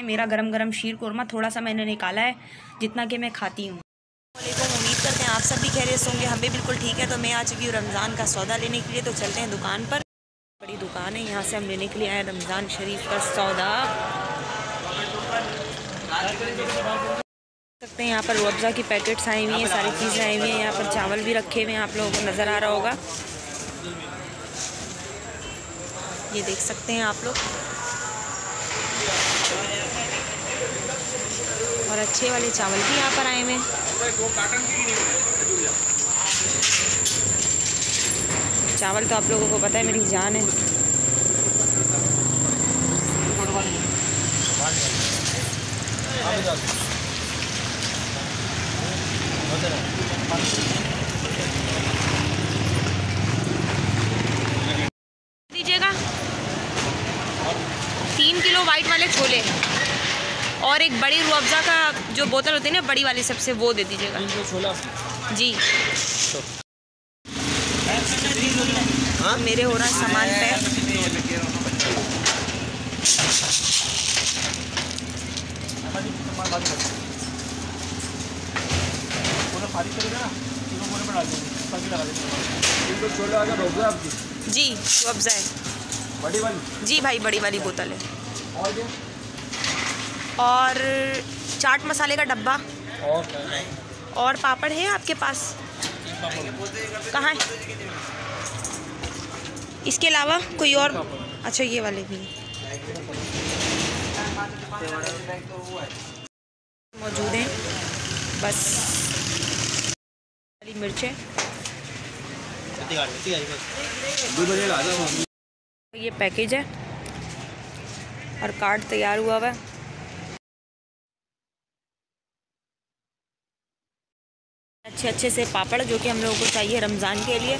हैं मेरा गरम गरम शीर कोरमा थोड़ा सा मैंने निकाला है जितना कि मैं खाती हूँ। उम्मीद करते हैं आप सब भी खैरियत होंगे, हम भी बिल्कुल ठीक है। तो मैं आ चुकी हूँ रमज़ान का सौदा लेने के लिए, तो चलते हैं दुकान पर। बड़ी दुकान है, यहाँ से हम लेने के लिए आए रमज़ान शरीफ का सौदा। सकते हैं यहाँ पर रुअफ़ज़ा की पैकेट्स आई हुई हैं, सारी चीज़ें आई हुई हैं। यहाँ पर चावल भी रखे हुए हैं, आप लोगों को नज़र आ रहा होगा, ये देख सकते हैं आप लोग। और अच्छे वाले चावल भी यहाँ पर आए हुए हैं। चावल तो आप लोगों को पता है मेरी जान है। दीजिएगा 3 किलो वाइट वाले छोले और एक बड़ी रूअफ़ज़ा का जो बोतल होती है ना बड़ी वाली, सबसे वो दे दीजिएगा जी। मेरे हो रहा है सामान पैक जी। रूअफ़ज़ा है बड़ी वाली जी भाई, बड़ी वाली बोतल है। और चाट मसाले का डब्बा और पापड़ है आपके पास, कहाँ है? इसके अलावा कोई और? अच्छा ये वाले भी मौजूद हैं। बस हरी मिर्चें, ये पैकेज है और कार्ड तैयार हुआ हुआ है। अच्छे अच्छे से पापड़ जो कि हम लोगों को चाहिए रमज़ान के लिए,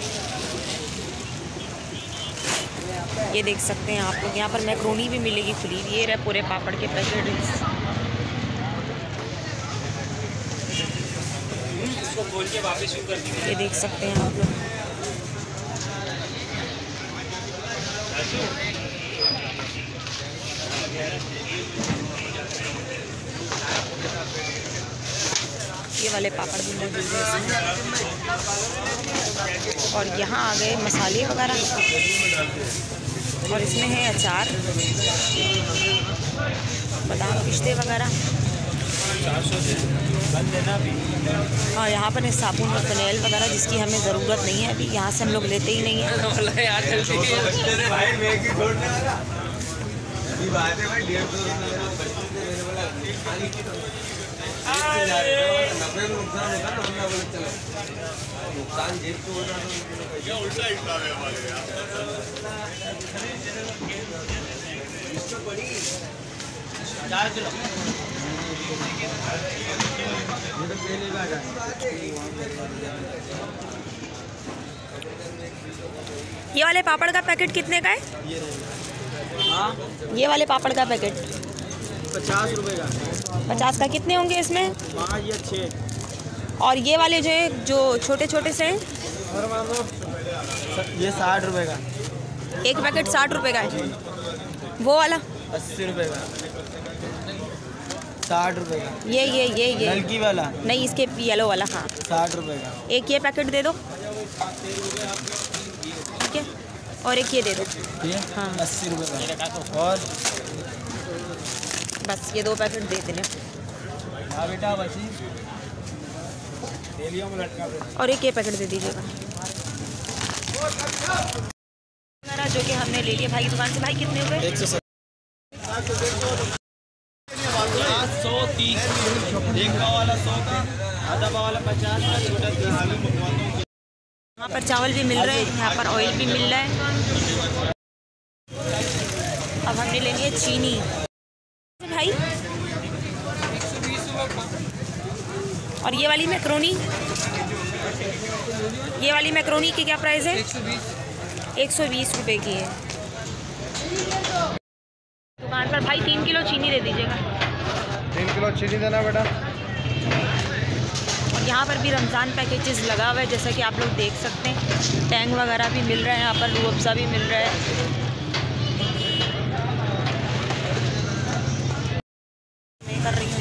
ये देख सकते हैं आप लोग। यहाँ पर मैक्रोनी भी मिलेगी खुली, ये रहे पूरे पापड़ के पैकेट, ये देख सकते हैं आप लोग। ये वाले पापड़ भी मौजूद हैं। और यहाँ आ गए मसाले वगैरह, और इसमें है अचार, बादाम पिस्ते वगैरह। और यहाँ पर है साबुन और फिनाइल वगैरह जिसकी हमें ज़रूरत नहीं है, अभी यहाँ से हम लोग लेते ही नहीं है। ये वाले पापड़ का पैकेट कितने का है? ये वाले पापड़ का पैकेट 50 रुपए का। 50 का कितने होंगे इसमें? 5 या 6। और ये वाले जो है जो छोटे छोटे से हैं, ये 60 रुपए का एक पैकेट। 60 रुपए का है वो वाला। 80 रुपए का, 60 रुपए का। ये हल्की वाला नहीं, इसके येलो वाला। हाँ 60 रुपए का एक ये पैकेट दे दो, ठीक है। और एक ये दे दो, हाँ 80 रुपए का। और बस ये 2 पैकेट दे देने। हाँ बेटा बसी ले लिया लटका। और एक ये पैकेट दे दीजिएगा हमारा जो कि हमने ले लिया भाई दुकान से। भाई कितने हुए? 130। एक वाला 100 का, आधा वाला 50 का, छोटा 30। यहाँ पर चावल भी मिल रहे हैं, यहाँ पर ऑयल भी मिल रहा है। अब हमने ले लिया चीनी भाई। और ये वाली मैक्रोनी, ये वाली मैक्रोनी की क्या प्राइस है? 120 रुपए की है दुकान पर। भाई 3 किलो चीनी दे दीजिएगा। 3 किलो चीनी देना बेटा। और यहाँ पर भी रमज़ान पैकेजेस लगा हुआ है, जैसा कि आप लोग देख सकते हैं। टैंग वगैरह भी मिल रहा है, यहाँ पर रूअफ़ज़ा भी मिल रहा है।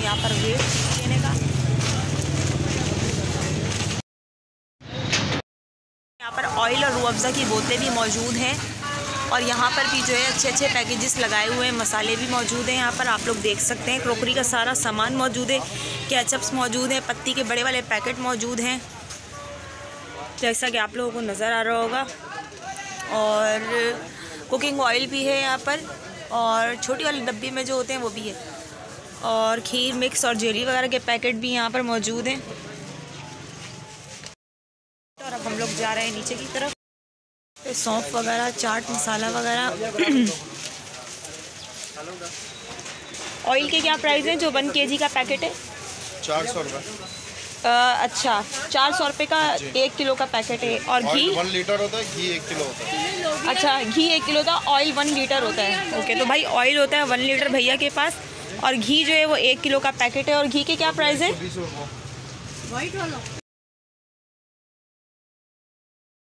यहाँ पर वेट देने का। यहाँ पर ऑयल और रूअफ़ज़ा की बोतलें भी मौजूद हैं और यहाँ पर भी जो है अच्छे अच्छे पैकेजेस लगाए हुए हैं, मसाले भी मौजूद हैं। यहाँ पर आप लोग देख सकते हैं क्रॉकरी का सारा सामान मौजूद है, केचअप्स मौजूद हैं, पत्ती के बड़े वाले पैकेट मौजूद हैं, जैसा कि आप लोगों को नज़र आ रहा होगा। और कुकिंग ऑयल भी है यहाँ पर, और छोटी वाली डब्बी में जो होते हैं वो भी है, और खीर मिक्स और जेली वगैरह के पैकेट भी यहाँ पर मौजूद हैं। और अब हम लोग जा रहे हैं नीचे की तरफ, सौंफ वगैरह, चाट मसाला वगैरह। ऑयल के क्या प्राइस हैं? जो 1 kg का पैकेट है 400 रुपये। अच्छा, 400 रुपये का 1 किलो का पैकेट है। और घी 1 लीटर होता है, घी 1 किलो होता है। अच्छा, घी 1 किलो का, ऑयल 1 लीटर होता है। ओके, तो भाई ऑयल होता है 1 लीटर भैया के पास, और घी जो है वो 1 किलो का पैकेट है। और घी के क्या प्राइस है?